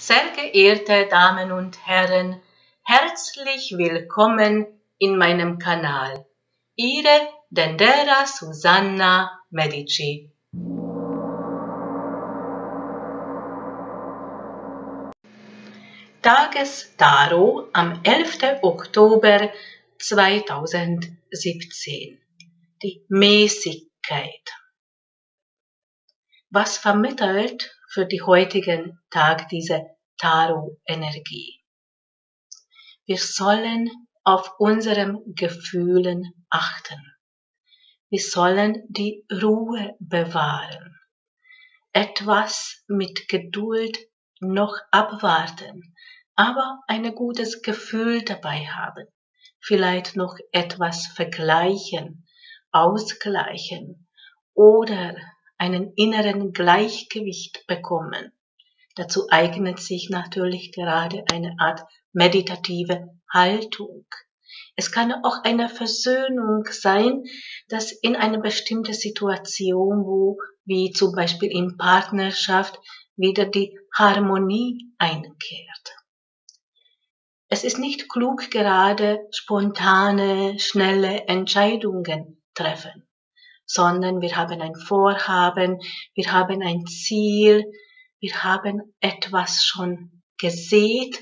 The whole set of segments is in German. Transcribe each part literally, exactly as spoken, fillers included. Sehr geehrte Damen und Herren, herzlich willkommen in meinem Kanal. Ihre Dendera Susanna Medici. Tagestarot am elften Oktober zweitausendsiebzehn. Die Mäßigkeit. Was vermittelt für den heutigen Tag diese Tarot-Energie? Wir sollen auf unseren Gefühlen achten. Wir sollen die Ruhe bewahren. Etwas mit Geduld noch abwarten, aber ein gutes Gefühl dabei haben. Vielleicht noch etwas vergleichen, ausgleichen oder einen inneren Gleichgewicht bekommen. Dazu eignet sich natürlich gerade eine Art meditative Haltung. Es kann auch eine Versöhnung sein, dass in einer bestimmten Situation, wo, wie zum Beispiel in Partnerschaft, wieder die Harmonie einkehrt. Es ist nicht klug, gerade spontane, schnelle Entscheidungen treffen, sondern wir haben ein Vorhaben, wir haben ein Ziel, wir haben etwas schon gesät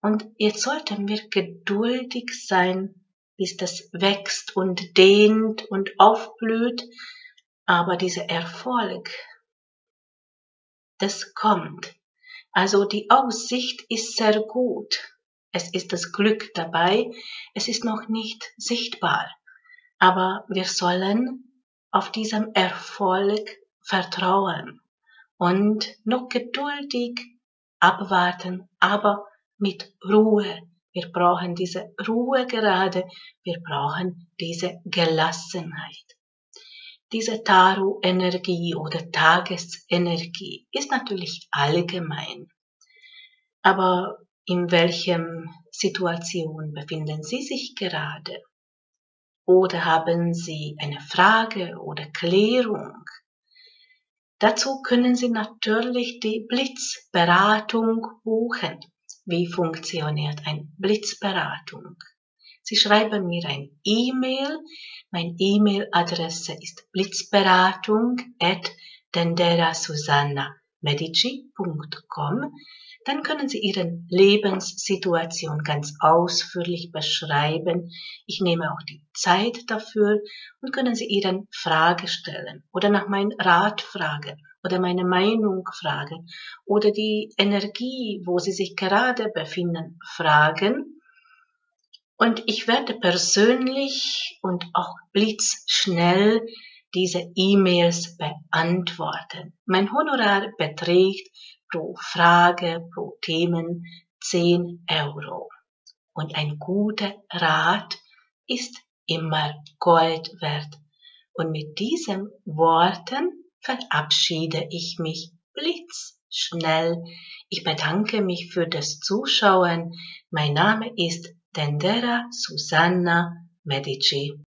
und jetzt sollten wir geduldig sein, bis das wächst und dehnt und aufblüht, aber dieser Erfolg, das kommt. Also die Aussicht ist sehr gut, es ist das Glück dabei, es ist noch nicht sichtbar, aber wir sollen auf diesem Erfolg vertrauen und noch geduldig abwarten, aber mit Ruhe. Wir brauchen diese Ruhe gerade, wir brauchen diese Gelassenheit. Diese Tarot-Energie oder Tagesenergie ist natürlich allgemein, aber in welcher Situation befinden Sie sich gerade? Oder haben Sie eine Frage oder Klärung? Dazu können Sie natürlich die Blitzberatung buchen. Wie funktioniert eine Blitzberatung? Sie schreiben mir ein E-Mail. Meine E-Mail-Adresse ist blitzberatung at dendera susanna medici punkt com. Dann können Sie Ihre Lebenssituation ganz ausführlich beschreiben. Ich nehme auch die Zeit dafür und können Sie Ihre Frage stellen oder nach meinem Rat fragen oder meine Meinung fragen oder die Energie, wo Sie sich gerade befinden, fragen. Und ich werde persönlich und auch blitzschnell diese E-Mails beantworten. Mein Honorar beträgt pro Frage, pro Themen zehn Euro. Und ein guter Rat ist immer Gold wert. Und mit diesen Worten verabschiede ich mich blitzschnell. Ich bedanke mich für das Zuschauen. Mein Name ist Dendera Susanna Medici.